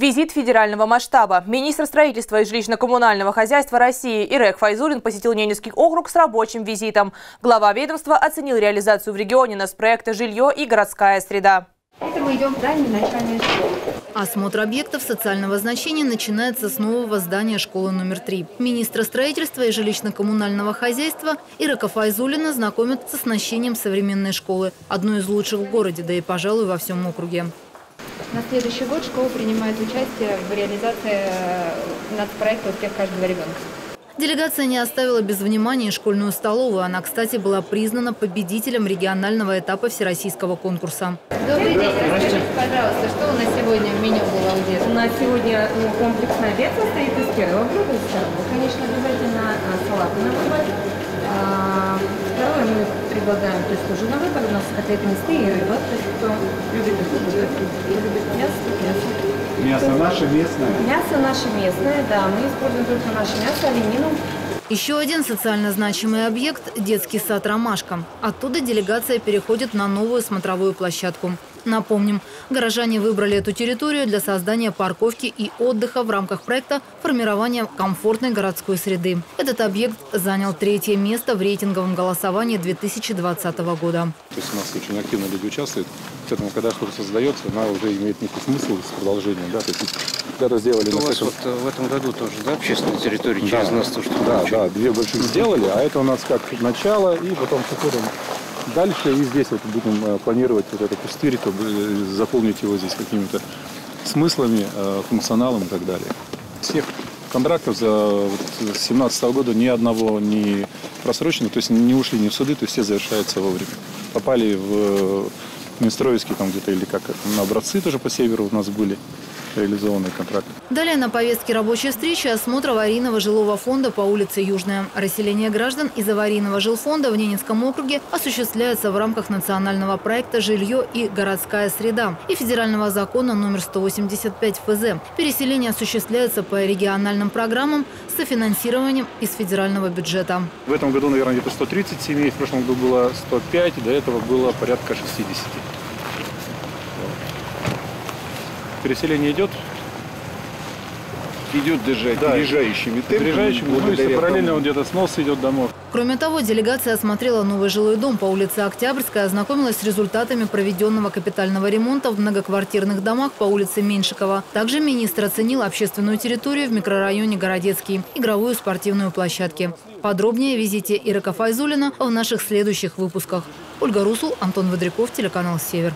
Визит федерального масштаба. Министр строительства и жилищно-коммунального хозяйства России Ирек Файзуллин посетил Ненецкий округ с рабочим визитом. Глава ведомства оценил реализацию в регионе нацпроекта «Жилье и городская среда». Это мы идем в здание начальной школы. Осмотр объектов социального значения начинается с нового здания школы номер 3. Министра строительства и жилищно-коммунального хозяйства Ирека Файзуллина знакомят с оснащением современной школы, одной из лучших в городе, да и, пожалуй, во всем округе. На следующий год школа принимает участие в реализации нацпроекта «Успех каждого ребенка». Делегация не оставила без внимания школьную столовую. Она, кстати, была признана победителем регионального этапа всероссийского конкурса. Добрый день. Расскажите, пожалуйста, что у нас сегодня в меню было у детей? У нас сегодня комплексный обед состоит из первого блюда. Конечно, обязательно салат на выборе. Второе, мы предлагаем прислужу на выбор. У нас котлеты мясные и рыба. То есть, кто любит мясо. Мясо наше местное? Мясо наше местное, да. Мы используем только наше мясо, оленину. Еще один социально значимый объект – детский сад «Ромашка». Оттуда делегация переходит на новую смотровую площадку. Напомним, горожане выбрали эту территорию для создания парковки и отдыха в рамках проекта формирования комфортной городской среды. Этот объект занял 3-е место в рейтинговом голосовании 2020 года. То есть у нас очень активно люди участвуют. Поэтому, когда что-то создается, она уже имеет некий смысл с продолжением. Да? То есть, когда-то сделали... У вас вот в этом году тоже, да, общественная территория через нас то, что... Да, две большие сделали, а это у нас как начало и потом с уходом. Дальше и здесь вот будем планировать вот этот пустырь, чтобы заполнить его здесь какими-то смыслами, функционалом и так далее. Всех контрактов за 2017 года ни одного не просрочено, то есть не ушли ни в суды, то есть все завершаются вовремя. Попали в Минстроевский там где-то или как на образцы тоже по северу у нас были реализованные контракты. Далее на повестке рабочей встречи осмотр аварийного жилого фонда по улице Южная. Расселение граждан из аварийного жилфонда в Ненецком округе осуществляется в рамках национального проекта «Жилье и городская среда» и федерального закона номер 185 ФЗ. Переселение осуществляется по региональным программам с софинансированием из федерального бюджета. В этом году, наверное, где-то 130 семей, в прошлом году было 105, до этого было порядка 60. Переселение идет? Идет опережающими темпами. Ну, и параллельно он где-то снос идет домов. Кроме того, делегация осмотрела новый жилой дом по улице Октябрьская, ознакомилась с результатами проведенного капитального ремонта в многоквартирных домах по улице Меньшикова. Также министр оценил общественную территорию в микрорайоне Городецкий, игровую спортивную площадку. Подробнее о визите Ирека Файзуллина в наших следующих выпусках. Ольга Русл, Антон Водряков, телеканал «Север».